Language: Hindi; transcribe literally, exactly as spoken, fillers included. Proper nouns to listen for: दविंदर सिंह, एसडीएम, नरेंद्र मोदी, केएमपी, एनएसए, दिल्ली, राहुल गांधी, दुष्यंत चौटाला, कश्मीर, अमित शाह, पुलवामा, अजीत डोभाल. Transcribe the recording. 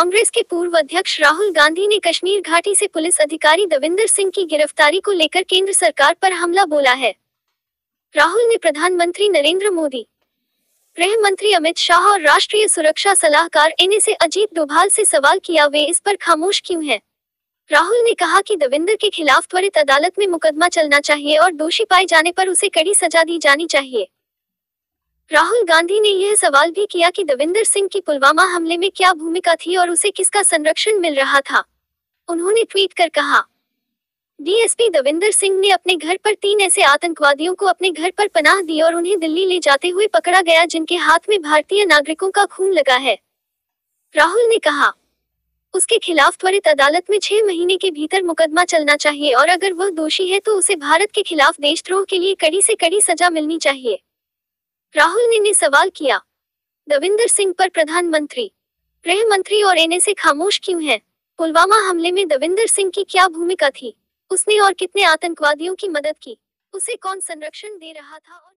कांग्रेस के पूर्व अध्यक्ष राहुल गांधी ने कश्मीर घाटी से पुलिस अधिकारी दविंदर सिंह की गिरफ्तारी को लेकर केंद्र सरकार पर हमला बोला है। राहुल ने प्रधानमंत्री नरेंद्र मोदी, गृह मंत्री अमित शाह और राष्ट्रीय सुरक्षा सलाहकार N S A अजीत डोभाल से सवाल किया वे इस पर खामोश क्यों हैं। राहुल ने कहा कि दविंदर के खिलाफ त्वरित अदालत में मुकदमा चलना चाहिए और दोषी पाए जाने पर उसे कड़ी सजा दी जानी चाहिए। राहुल गांधी ने यह सवाल भी किया कि दविंदर सिंह की पुलवामा हमले में क्या भूमिका थी और उसे किसका संरक्षण मिल रहा था। उन्होंने ट्वीट कर कहा, D S P दविंदर सिंह ने अपने घर पर तीन ऐसे आतंकवादियों को अपने घर पर पनाह दी और उन्हें दिल्ली ले जाते हुए पकड़ा गया जिनके हाथ में भारतीय नागरिकों का खून लगा है। राहुल ने कहा, उसके खिलाफ त्वरित अदालत में छह महीने के भीतर मुकदमा चलना चाहिए और अगर वह दोषी है तो उसे भारत के खिलाफ देशद्रोह के लिए कड़ी से कड़ी सजा मिलनी चाहिए। राहुल ने, ने सवाल किया, दविंदर सिंह पर प्रधानमंत्री, गृह मंत्री और एन एस ए खामोश क्यों है। पुलवामा हमले में दविंदर सिंह की क्या भूमिका थी, उसने और कितने आतंकवादियों की मदद की, उसे कौन संरक्षण दे रहा था और...